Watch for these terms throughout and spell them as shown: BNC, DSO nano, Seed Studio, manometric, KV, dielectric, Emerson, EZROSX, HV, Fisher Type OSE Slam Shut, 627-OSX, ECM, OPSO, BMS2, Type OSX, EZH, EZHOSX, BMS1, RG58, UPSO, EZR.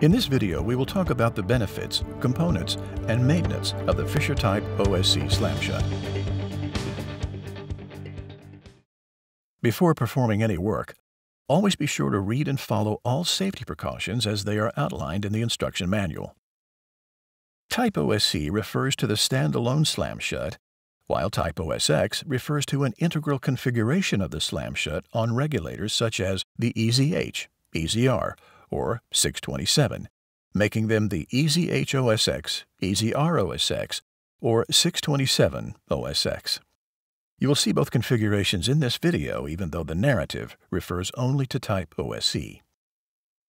In this video, we will talk about the benefits, components, and maintenance of the Fisher Type OSE Slam Shut. Before performing any work, always be sure to read and follow all safety precautions as they are outlined in the instruction manual. Type OSE refers to the standalone slam shut, while Type OSX refers to an integral configuration of the slam shut on regulators such as the EZH, EZR, or 627, making them the EZHOSX, EZROSX, or 627 OSX. You will see both configurations in this video, even though the narrative refers only to Type OSE.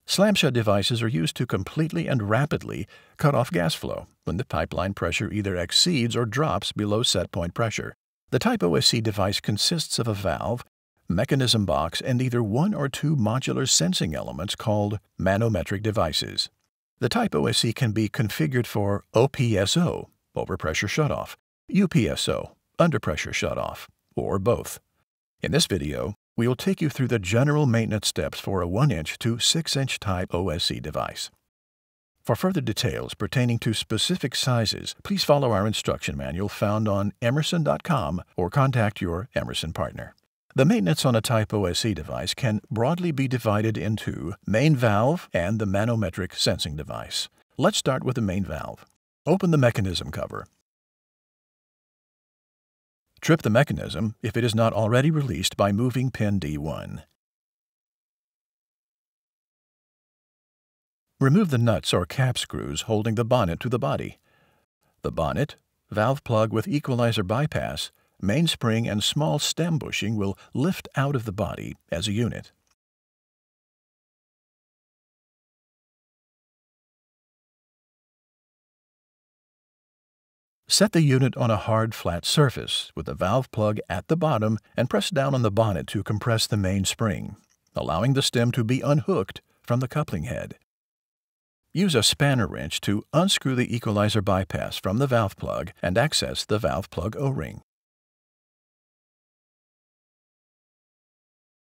Slam shut devices are used to completely and rapidly cut off gas flow when the pipeline pressure either exceeds or drops below set point pressure. The Type OSE device consists of a valve, mechanism box, and either one or two modular sensing elements called manometric devices. The Type OSE can be configured for OPSO, overpressure shutoff, UPSO, underpressure shutoff, or both. In this video, we will take you through the general maintenance steps for a 1-inch to 6-inch Type OSE device. For further details pertaining to specific sizes, please follow our instruction manual found on emerson.com or contact your Emerson partner. The maintenance on a Type OSE device can broadly be divided into main valve and the manometric sensing device. Let's start with the main valve. Open the mechanism cover. Trip the mechanism if it is not already released by moving pin D1. Remove the nuts or cap screws holding the bonnet to the body. The bonnet, valve plug with equalizer bypass, mainspring, and small stem bushing will lift out of the body as a unit. Set the unit on a hard, flat surface with the valve plug at the bottom and press down on the bonnet to compress the main spring, allowing the stem to be unhooked from the coupling head. Use a spanner wrench to unscrew the equalizer bypass from the valve plug and access the valve plug O-ring.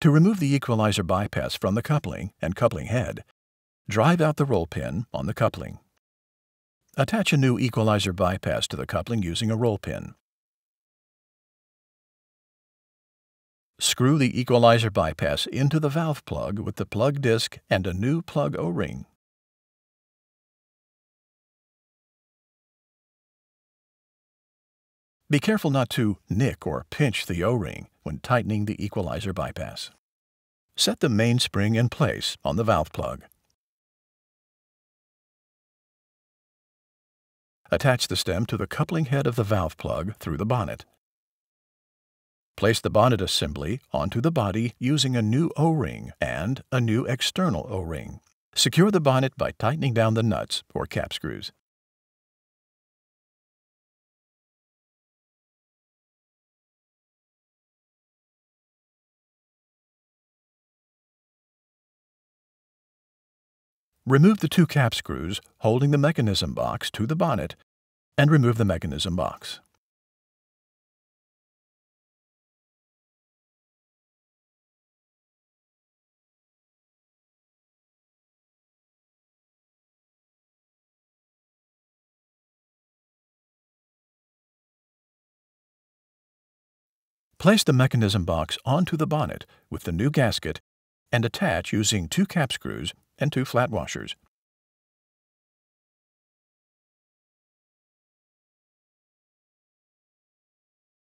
To remove the equalizer bypass from the coupling and coupling head, drive out the roll pin on the coupling. Attach a new equalizer bypass to the coupling using a roll pin. Screw the equalizer bypass into the valve plug with the plug disc and a new plug O-ring. Be careful not to nick or pinch the O-ring when tightening the equalizer bypass. Set the mainspring in place on the valve plug. Attach the stem to the coupling head of the valve plug through the bonnet. Place the bonnet assembly onto the body using a new O-ring and a new external O-ring. Secure the bonnet by tightening down the nuts or cap screws. Remove the two cap screws holding the mechanism box to the bonnet and remove the mechanism box. Place the mechanism box onto the bonnet with the new gasket and attach using two cap screws and two flat washers.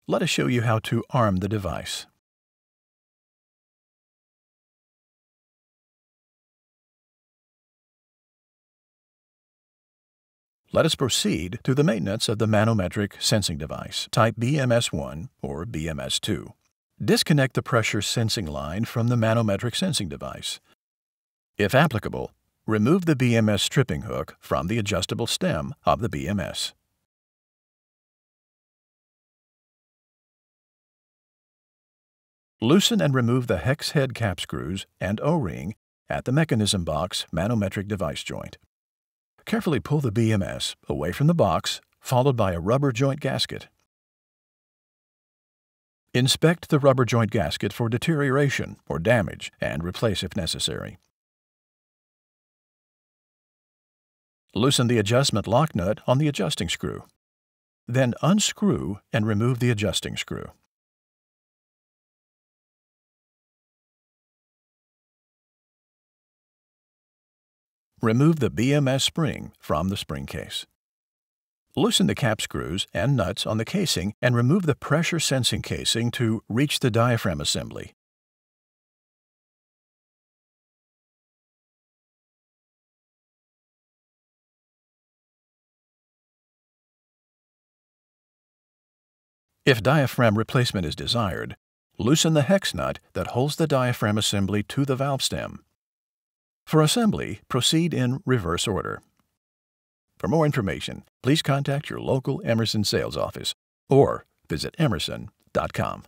Let us show you how to arm the device. Let us proceed to the maintenance of the manometric sensing device, type BMS1 or BMS2. Disconnect the pressure sensing line from the manometric sensing device. If applicable, remove the BMS stripping hook from the adjustable stem of the BMS. Loosen and remove the hex head cap screws and O-ring at the mechanism box manometric device joint. Carefully pull the BMS away from the box, followed by a rubber joint gasket. Inspect the rubber joint gasket for deterioration or damage and replace if necessary. Loosen the adjustment lock nut on the adjusting screw. Then unscrew and remove the adjusting screw. Remove the BMS spring from the spring case. Loosen the cap screws and nuts on the casing and remove the pressure sensing casing to reach the diaphragm assembly. If diaphragm replacement is desired, loosen the hex nut that holds the diaphragm assembly to the valve stem. For assembly, proceed in reverse order. For more information, please contact your local Emerson sales office or visit emerson.com.